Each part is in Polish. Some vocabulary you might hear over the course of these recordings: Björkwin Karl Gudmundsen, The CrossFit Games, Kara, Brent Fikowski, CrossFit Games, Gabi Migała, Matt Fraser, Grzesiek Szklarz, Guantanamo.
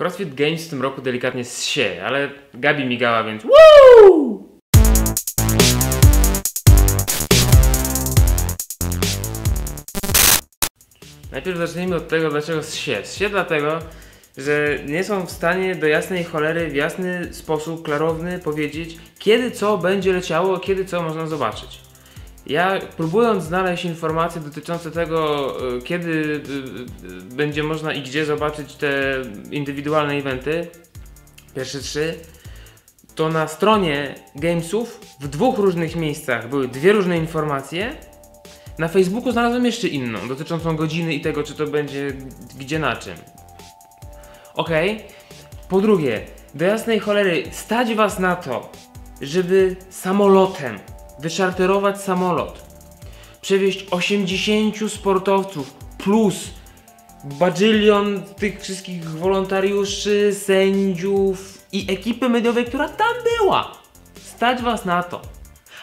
CrossFit Games w tym roku delikatnie zsieje, ale Gabi migała, więc woo! Najpierw zacznijmy od tego, dlaczego zsieje. Zsieje dlatego, że nie są w stanie do jasnej cholery, w jasny sposób, klarowny powiedzieć, kiedy co będzie leciało, kiedy co można zobaczyć. Ja próbując znaleźć informacje dotyczące tego, kiedy będzie można i gdzie zobaczyć te indywidualne eventy, pierwsze trzy, to na stronie Gamesów w dwóch różnych miejscach były dwie różne informacje. Na Facebooku znalazłem jeszcze inną, dotyczącą godziny i tego, czy to będzie gdzie na czym. Okej. Po drugie, do jasnej cholery stać was na to, żeby samolotem wyszarterować samolot, przewieźć 80 sportowców plus badylion tych wszystkich wolontariuszy, sędziów i ekipy mediowej, która tam była. Stać was na to,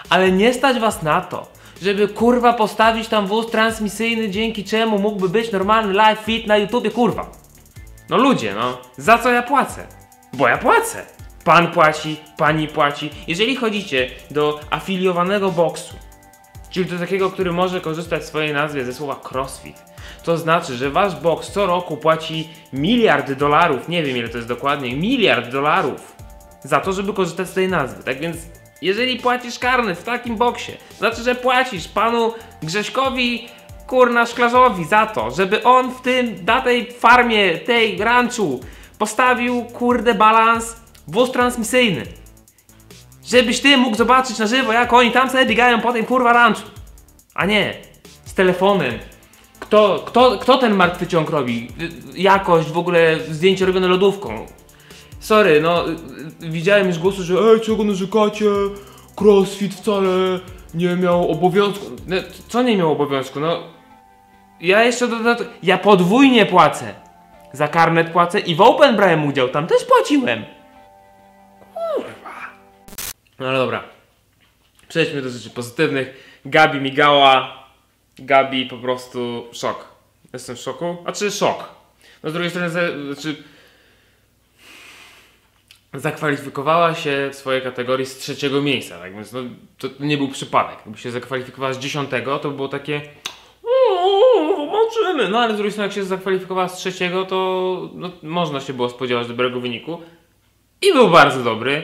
ale nie stać was na to, żeby kurwa postawić tam wóz transmisyjny, dzięki czemu mógłby być normalny live feed na YouTubie, kurwa. No ludzie, no, za co ja płacę? Bo ja płacę. Pan płaci, pani płaci. Jeżeli chodzicie do afiliowanego boksu, czyli do takiego, który może korzystać w swojej nazwie ze słowa CrossFit, to znaczy, że wasz boks co roku płaci $1 miliard, nie wiem ile to jest dokładnie, $1 miliard za to, żeby korzystać z tej nazwy. Tak więc, jeżeli płacisz karny w takim boksie, znaczy, że płacisz panu Grześkowi kurna Szklarzowi za to, żeby on w tym, na tej farmie, tej ranczu postawił kurde balans, wóz transmisyjny, żebyś ty mógł zobaczyć na żywo, jak oni tam sobie biegają po tym kurwa ranczu, a nie z telefonem. Kto ten martwy ciąg robi? Jakość w ogóle zdjęcie robione lodówką. Sorry, no widziałem już głosy, że ej, czego narzekacie, CrossFit wcale nie miał obowiązku. No, co nie miał obowiązku? No ja jeszcze ja podwójnie płacę. Za karnet płacę i w Open brałem udział, tam też płaciłem. No ale dobra, przejdźmy do rzeczy pozytywnych. Gabi migała, Gabi po prostu szok. Jestem w szoku, a czy szok? No z drugiej strony, zakwalifikowała się w swojej kategorii z 3. miejsca, tak więc no, to nie był przypadek. Gdyby się zakwalifikowała z 10, to było takie zobaczymy. No ale z drugiej strony, jak się zakwalifikowała z 3, to no, można się było spodziewać dobrego wyniku i był bardzo dobry.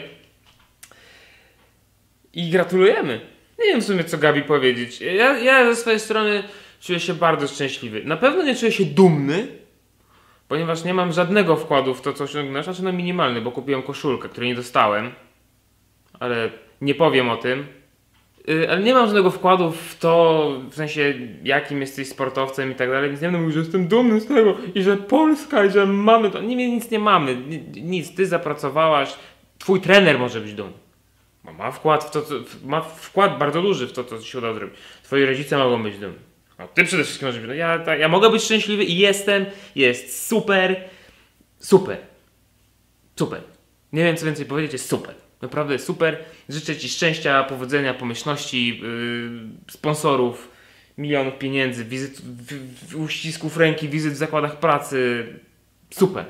I gratulujemy. Nie wiem w sumie, co Gabi powiedzieć. Ja ze swojej strony czuję się bardzo szczęśliwy. Na pewno nie czuję się dumny, ponieważ nie mam żadnego wkładu w to, co osiągnę. Znaczy na minimalny, bo kupiłem koszulkę, której nie dostałem. Ale nie powiem o tym. Ale nie mam żadnego wkładu w to, w sensie jakim jesteś sportowcem i tak dalej. Więc nie będę mówił, że jestem dumny z tego i że Polska i że mamy to. Nie, nic nie mamy. Nic. Ty zapracowałaś. Twój trener może być dumny. Ma wkład w to, ma wkład bardzo duży w to, co się uda zrobić. Twoi rodzice mogą być dumni. No, ty przede wszystkim możesz być dumny. Ja mogę być szczęśliwy i jestem. Jest super. Super. Super. Nie wiem, co więcej powiedzieć. Jest super. Naprawdę jest super. Życzę ci szczęścia, powodzenia, pomyślności, sponsorów, milionów pieniędzy, wizyt, uścisków ręki, wizyt w zakładach pracy. Super.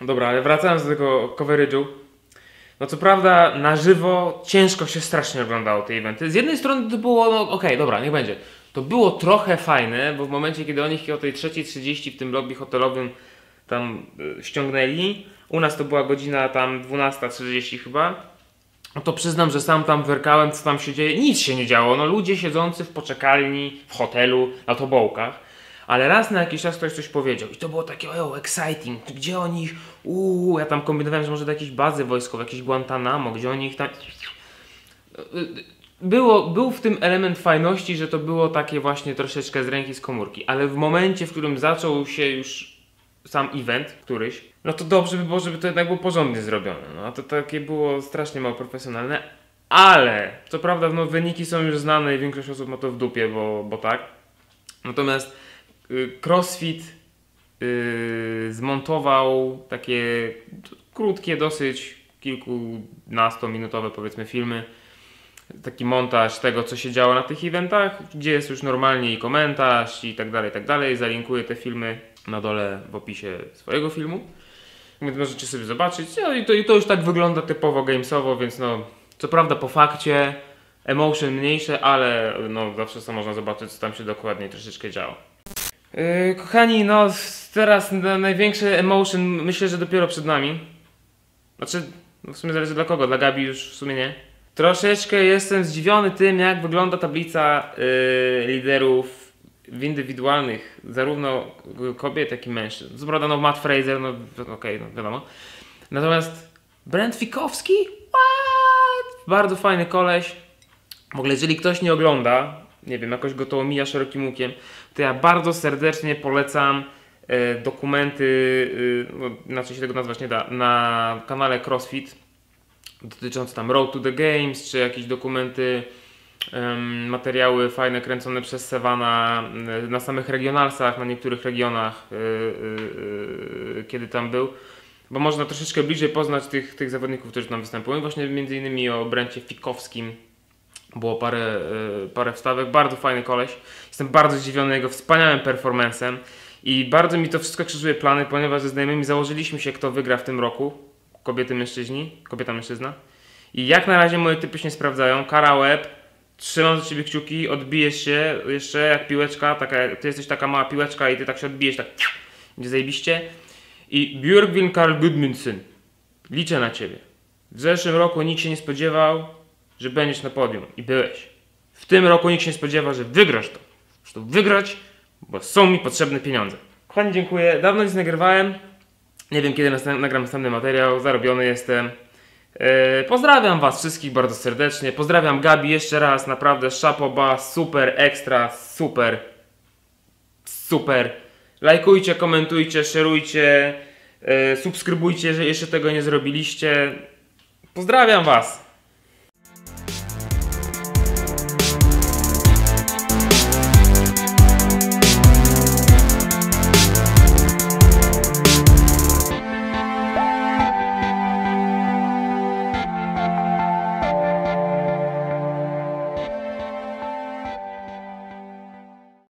Dobra, ale wracając do tego coverage'u. No co prawda na żywo ciężko się strasznie oglądało te eventy. Z jednej strony to było, no okej, dobra, niech będzie. To było trochę fajne, bo w momencie, kiedy oni o tej 3:30 w tym lobby hotelowym tam ściągnęli, u nas to była godzina tam 12:30 chyba, no to przyznam, że sam tam werkałem, co tam się dzieje, nic się nie działo. No ludzie siedzący w poczekalni, w hotelu, na tobołkach. Ale raz na jakiś czas ktoś coś powiedział i to było takie exciting, gdzie oni ich, ja tam kombinowałem, że może do jakiejś bazy wojskowej, jakieś Guantanamo, gdzie oni ich tam... Był w tym element fajności, że to było takie właśnie troszeczkę z ręki z komórki, ale w momencie, w którym zaczął się już sam event któryś, no to dobrze by było, żeby to jednak było porządnie zrobione, no a to takie było strasznie mało profesjonalne, ale co prawda no, wyniki są już znane i większość osób ma to w dupie, bo tak, natomiast CrossFit zmontował takie krótkie, dosyć kilkunastominutowe powiedzmy filmy. Taki montaż tego, co się działo na tych eventach, gdzie jest już normalnie i komentarz i tak dalej, i tak dalej. Zalinkuję te filmy na dole w opisie swojego filmu. możecie sobie zobaczyć. No i to już tak wygląda typowo gamesowo, więc no, co prawda po fakcie, emotion mniejsze, ale no, zawsze to można zobaczyć, co tam się dokładnie troszeczkę działo. Kochani, no teraz największy emotion myślę, że dopiero przed nami. Znaczy, no w sumie zależy dla kogo, dla Gabi już w sumie nie. Troszeczkę jestem zdziwiony tym, jak wygląda tablica liderów w indywidualnych, zarówno kobiet, jak i mężczyzn. Co prawda, no Matt Fraser, no okej, no wiadomo. Natomiast Brent Fikowski? What? Bardzo fajny koleś. W ogóle, jeżeli ktoś nie ogląda, nie wiem, jakoś go to omija szerokim łukiem, to ja bardzo serdecznie polecam dokumenty, no, inaczej się tego nazwać nie da, na kanale CrossFit, dotyczące tam Road to the Games, czy jakieś dokumenty, materiały fajne kręcone przez Sevana na samych regionalsach, na niektórych regionach, kiedy tam był. Bo można troszeczkę bliżej poznać tych zawodników, którzy tam występują. Właśnie między innymi o Brencie Fikowskim było parę wstawek. Bardzo fajny koleś. Jestem bardzo zdziwiony jego wspaniałym performancem. I bardzo mi to wszystko krzyżuje plany, ponieważ ze znajomymi założyliśmy się, kto wygra w tym roku. Kobiety, mężczyźni, kobieta, mężczyzna. I jak na razie moje typy się nie sprawdzają. Kara, łeb, trzymam za ciebie kciuki, odbijesz się jeszcze jak piłeczka, ty jesteś taka mała piłeczka i ty tak się odbijesz, tak będzie zajebiście. I Björkwin Karl Gudmundsen, liczę na ciebie. W zeszłym roku nikt się nie spodziewał, że będziesz na podium i byłeś. W tym roku nikt się nie spodziewa, że wygrasz to. Muszę to wygrać, bo są mi potrzebne pieniądze. Kochani, dziękuję, dawno nic nagrywałem. Nie wiem, kiedy nagram następny materiał, zarobiony jestem. Pozdrawiam was wszystkich bardzo serdecznie. Pozdrawiam Gabi jeszcze raz, naprawdę szapoba, super, ekstra, super. Super. Lajkujcie, komentujcie, szerujcie, subskrybujcie, jeżeli jeszcze tego nie zrobiliście. Pozdrawiam was.